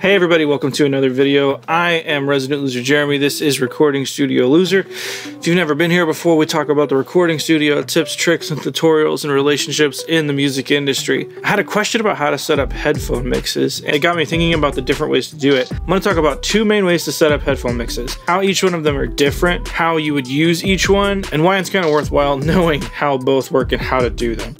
Hey everybody, welcome to another video. I am Resident Loser Jeremy. This is Recording Studio Loser. If you've never been here before, we talk about the recording studio, tips, tricks, and tutorials and relationships in the music industry. I had a question about how to set up headphone mixes, and it got me thinking about the different ways to do it. I'm going to talk about two main ways to set up headphone mixes, how each one of them are different, how you would use each one, and why it's kind of worthwhile knowing how both work and how to do them.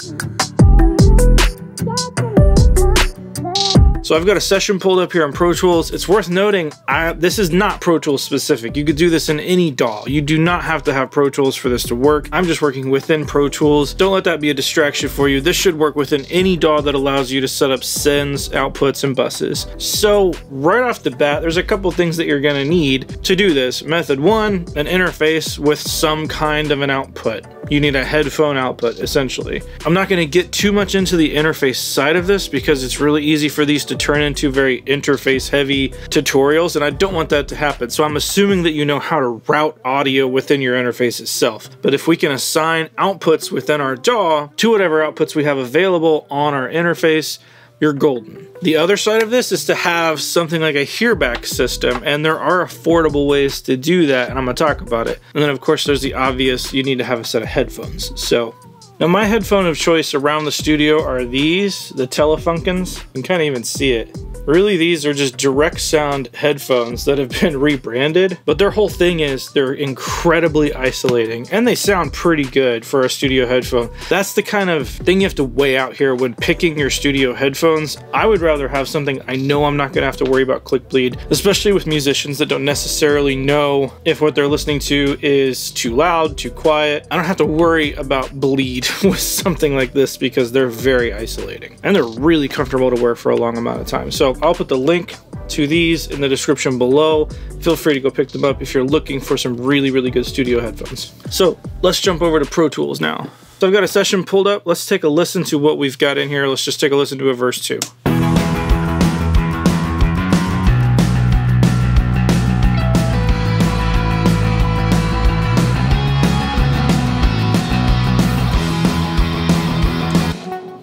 So I've got a session pulled up here on Pro Tools. It's worth noting, this is not Pro Tools specific. You could do this in any DAW. You do not have to have Pro Tools for this to work. I'm just working within Pro Tools. Don't let that be a distraction for you. This should work within any DAW that allows you to set up sends, outputs, and buses. So right off the bat, there's a couple things that you're gonna need to do this. Method one, an interface with some kind of an output. You need a headphone output, essentially. I'm not gonna get too much into the interface side of this because it's really easy for these to turn into very interface heavy tutorials, and I don't want that to happen. So I'm assuming that you know how to route audio within your interface itself. But if we can assign outputs within our DAW to whatever outputs we have available on our interface, you're golden. The other side of this is to have something like a hearback system, and there are affordable ways to do that, and I'm gonna talk about it. And then of course there's the obvious, you need to have a set of headphones. So now my headphone of choice around the studio are these, the Telefunkins. You can kind of even see it. Really, these are just Direct Sound headphones that have been rebranded, but their whole thing is they're incredibly isolating, and they sound pretty good for a studio headphone. That's the kind of thing you have to weigh out here when picking your studio headphones. I would rather have something I know I'm not gonna have to worry about click bleed, especially with musicians that don't necessarily know if what they're listening to is too loud, too quiet. I don't have to worry about bleed with something like this because they're very isolating, and they're really comfortable to wear for a long amount of time. So I'll put the link to these in the description below. Feel free to go pick them up if you're looking for some really, really good studio headphones. So let's jump over to Pro Tools now. So I've got a session pulled up. Let's take a listen to what we've got in here. Let's just take a listen to a verse two.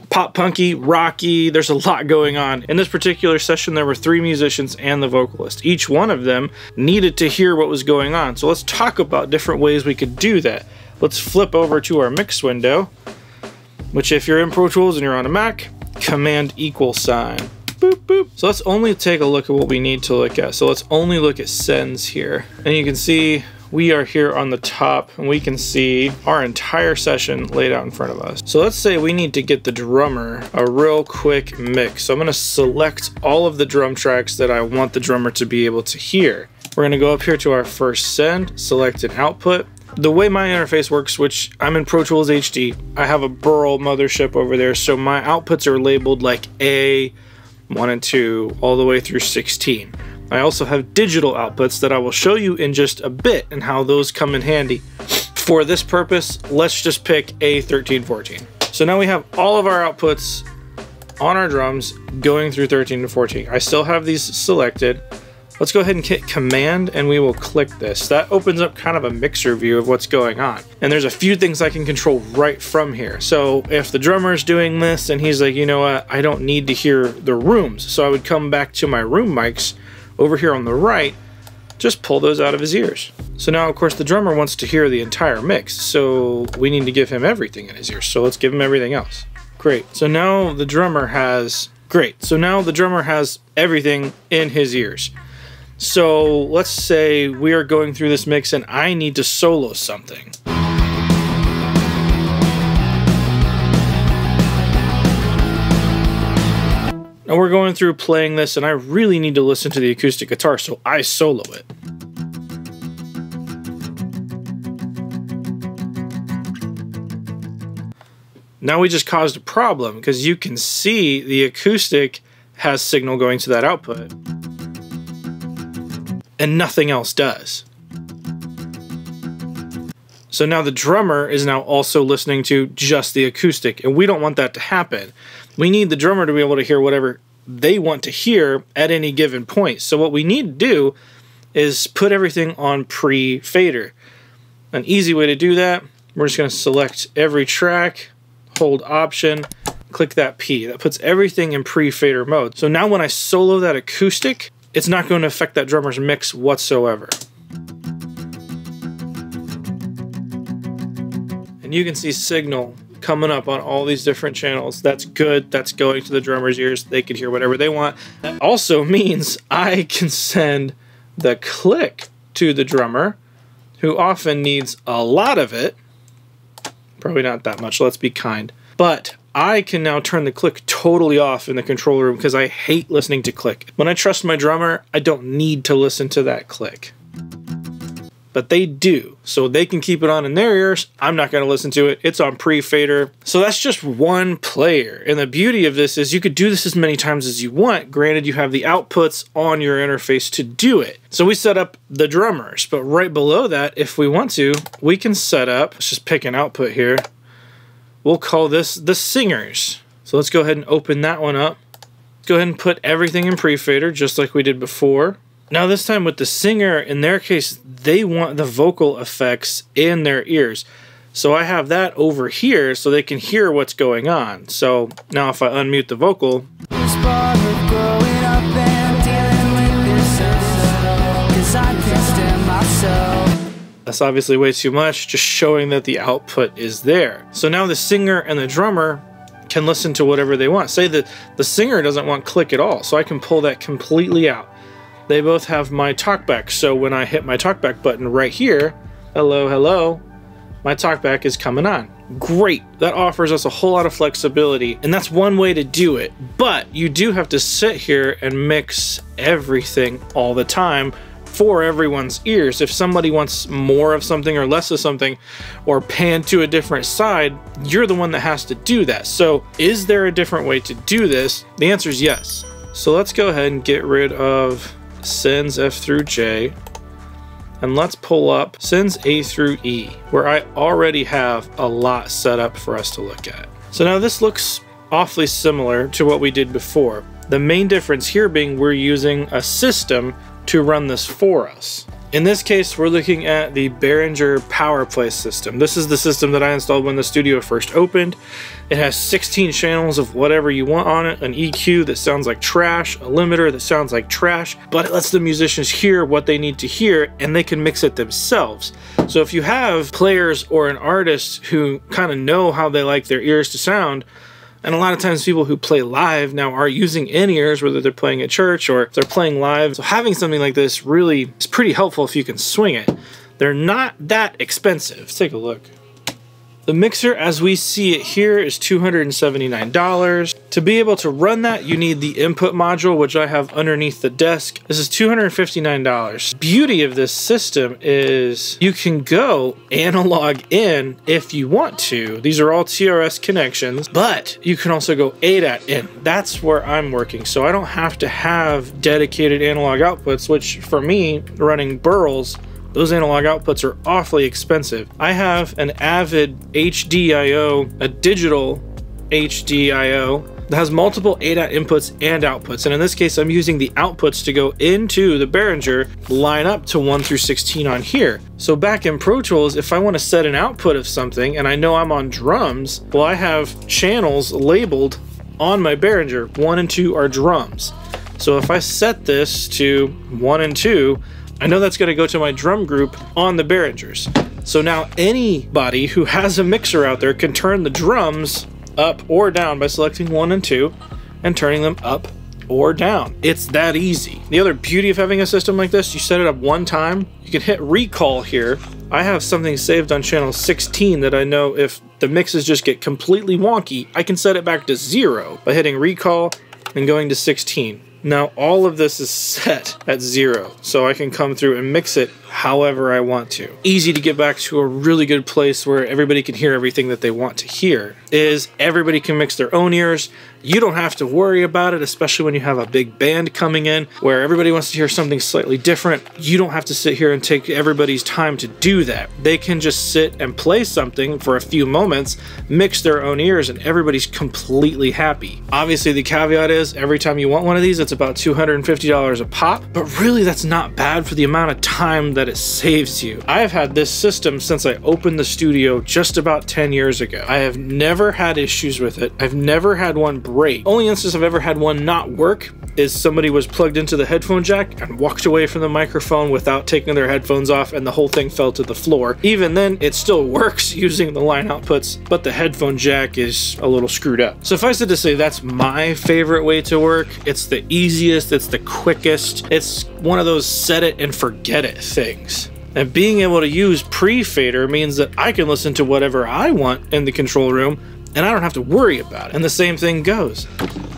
Pop punky, rocky, there's a lot going on. In this particular session, there were three musicians and the vocalist. Each one of them needed to hear what was going on. So let's talk about different ways we could do that. Let's flip over to our mix window, which if you're in Pro Tools and you're on a Mac, Command=. Boop, boop. So let's only take a look at what we need to look at. So let's only look at sends here. And you can see we are here on the top, and we can see our entire session laid out in front of us. So let's say we need to get the drummer a real quick mix. So I'm gonna select all of the drum tracks that I want the drummer to be able to hear. We're gonna go up here to our first send, select an output. The way my interface works, which I'm in Pro Tools HD, I have a Burl Mothership over there, so my outputs are labeled like A, 1 and 2, all the way through 16. I also have digital outputs that I will show you in just a bit and how those come in handy. For this purpose, let's just pick A13, 14. So now we have all of our outputs on our drums going through 13 to 14. I still have these selected. Let's go ahead and hit Command and we will click this. That opens up kind of a mixer view of what's going on. And there's a few things I can control right from here. So if the drummer's doing this and he's like, you know what, I don't need to hear the rooms. So I would come back to my room mics over here on the right, just pull those out of his ears. So now, of course, the drummer wants to hear the entire mix, so we need to give him everything in his ears. So let's give him everything else. Great. So now the drummer has, everything in his ears. So let's say we are going through this mix and I need to solo something. Now we're going through playing this and I really need to listen to the acoustic guitar, so I solo it. Now we just caused a problem because you can see the acoustic has signal going to that output and nothing else does. So now the drummer is now also listening to just the acoustic, and we don't want that to happen. We need the drummer to be able to hear whatever they want to hear at any given point. So what we need to do is put everything on pre-fader. An easy way to do that, we're just gonna select every track, hold Option, click that P. That puts everything in pre-fader mode. So now when I solo that acoustic, it's not going to affect that drummer's mix whatsoever. And you can see signal coming up on all these different channels. That's good, that's going to the drummer's ears. They can hear whatever they want. That also means I can send the click to the drummer, who often needs a lot of it. Probably not that much, let's be kind. But I can now turn the click totally off in the control room because I hate listening to click. When I trust my drummer, I don't need to listen to that click. But they do, so they can keep it on in their ears. I'm not gonna listen to it, it's on pre-fader. So that's just one player. And the beauty of this is you could do this as many times as you want, granted you have the outputs on your interface to do it. So we set up the drummers, but right below that, if we want to, we can set up, let's just pick an output here. We'll call this the singers. So let's go ahead and open that one up. Let's go ahead and put everything in pre-fader, just like we did before. Now this time with the singer, in their case, they want the vocal effects in their ears. So I have that over here so they can hear what's going on. So now if I unmute the vocal, that's obviously way too much, just showing that the output is there. So now the singer and the drummer can listen to whatever they want. Say that the singer doesn't want click at all, so I can pull that completely out. They both have my talkback, so when I hit my talkback button right here, hello, hello, my talkback is coming on. Great, that offers us a whole lot of flexibility, and that's one way to do it, but you do have to sit here and mix everything all the time for everyone's ears. If somebody wants more of something or less of something, or pan to a different side, you're the one that has to do that. So is there a different way to do this? The answer is yes. So let's go ahead and get rid of sends F through J, and let's pull up sends A through E, where I already have a lot set up for us to look at. So now this looks awfully similar to what we did before. The main difference here being we're using a system to run this for us. In this case, we're looking at the Behringer PowerPlay system. This is the system that I installed when the studio first opened. It has 16 channels of whatever you want on it, an EQ that sounds like trash, a limiter that sounds like trash, but it lets the musicians hear what they need to hear and they can mix it themselves. So if you have players or an artist who kind of know how they like their ears to sound, and a lot of times people who play live now are using in-ears, whether they're playing at church or they're playing live. So having something like this really is pretty helpful if you can swing it. They're not that expensive. Let's take a look. The mixer as we see it here is $279. To be able to run that, you need the input module, which I have underneath the desk. This is $259. The beauty of this system is you can go analog in if you want to. These are all TRS connections, but you can also go ADAT in. That's where I'm working, so I don't have to have dedicated analog outputs, which for me, running Burls, those analog outputs are awfully expensive. I have an Avid HDIO, a digital HDIO that has multiple ADAT inputs and outputs. And in this case, I'm using the outputs to go into the Behringer, line up to 1 through 16 on here. So back in Pro Tools, if I want to set an output of something and I know I'm on drums, well, I have channels labeled on my Behringer. 1 and 2 are drums. So if I set this to 1 and 2, I know that's going to go to my drum group on the Behringers. So now anybody who has a mixer out there can turn the drums up or down by selecting 1 and 2 and turning them up or down. It's that easy. The other beauty of having a system like this, you set it up one time, you can hit recall here. I have something saved on channel 16 that I know if the mixes just get completely wonky, I can set it back to 0 by hitting recall and going to 16. Now all of this is set at 0, so I can come through and mix it however I want to. Easy to get back to a really good place where everybody can hear everything that they want to hear, is everybody can mix their own ears. You don't have to worry about it, especially when you have a big band coming in where everybody wants to hear something slightly different. You don't have to sit here and take everybody's time to do that. They can just sit and play something for a few moments, mix their own ears, and everybody's completely happy. Obviously the caveat is every time you want one of these, it's about $250 a pop, but really that's not bad for the amount of time that it saves you. I've had this system since I opened the studio just about 10 years ago. I have never had issues with it. I've never had one break. Only instance I've ever had one not work is somebody was plugged into the headphone jack and walked away from the microphone without taking their headphones off and the whole thing fell to the floor. Even then, it still works using the line outputs, but the headphone jack is a little screwed up. Suffice it to say, that's my favorite way to work. It's the easiest, it's the quickest. It's one of those set it and forget it things. And being able to use pre-fader means that I can listen to whatever I want in the control room and I don't have to worry about it. And the same thing goes.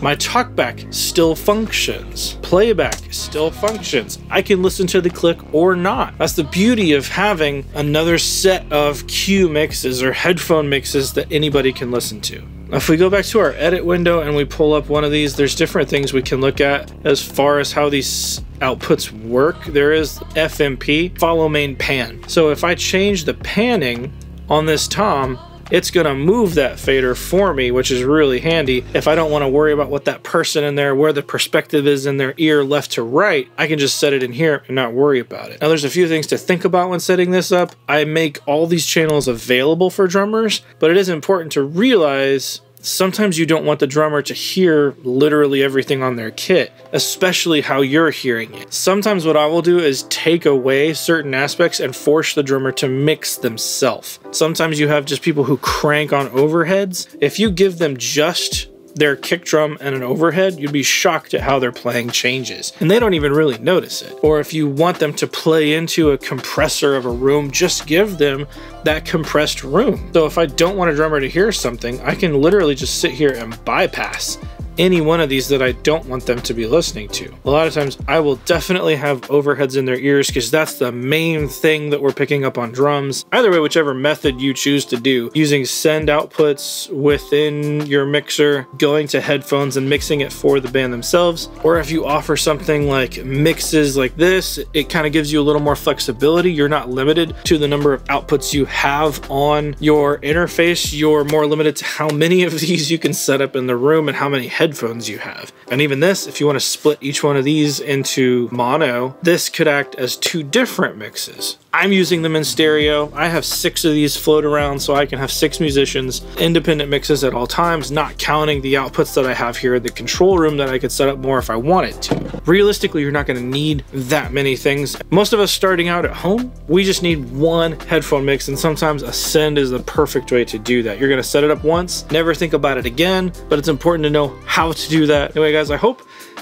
My talkback still functions. Playback still functions. I can listen to the click or not. That's the beauty of having another set of cue mixes or headphone mixes that anybody can listen to. If we go back to our edit window and we pull up one of these, there's different things we can look at as far as how these outputs work. There is FMP, follow main pan. So if I change the panning on this tom, it's gonna move that fader for me, which is really handy. If I don't wanna worry about what that person in there, where the perspective is in their ear left to right, I can just set it in here and not worry about it. Now there's a few things to think about when setting this up. I make all these channels available for drummers, but it is important to realize sometimes you don't want the drummer to hear literally everything on their kit, especially how you're hearing it. Sometimes what I will do is take away certain aspects and force the drummer to mix themselves. Sometimes you have just people who crank on overheads. If you give them just their kick drum and an overhead, you'd be shocked at how their playing changes. And they don't even really notice it. Or if you want them to play into a compressor of a room, just give them that compressed room. So if I don't want a drummer to hear something, I can literally just sit here and bypass any one of these that I don't want them to be listening to. A lot of times I will definitely have overheads in their ears because that's the main thing that we're picking up on drums. Either way, whichever method you choose to do, using send outputs within your mixer, going to headphones and mixing it for the band themselves. Or if you offer something like mixes like this, it kind of gives you a little more flexibility. You're not limited to the number of outputs you have on your interface. You're more limited to how many of these you can set up in the room and how many headphones you have. And even this, if you want to split each one of these into mono, this could act as two different mixes. I'm using them in stereo. I have 6 of these float around so I can have 6 musicians, independent mixes at all times, not counting the outputs that I have here in the control room that I could set up more if I wanted to. Realistically, you're not going to need that many things. Most of us starting out at home, we just need one headphone mix, and sometimes a send is the perfect way to do that. You're going to set it up once, never think about it again, but it's important to know how to do that. Anyway, guys, I hope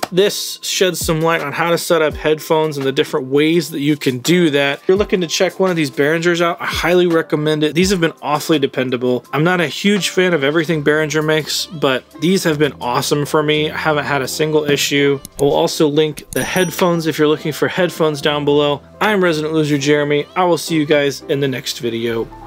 this sheds some light on how to set up headphones and the different ways that you can do that. If you're looking to check one of these Behringers out, I highly recommend it. These have been awfully dependable. I'm not a huge fan of everything Behringer makes, but these have been awesome for me. I haven't had a single issue. I will also link the headphones if you're looking for headphones down below. I'm Resident Loser Jeremy. I will see you guys in the next video.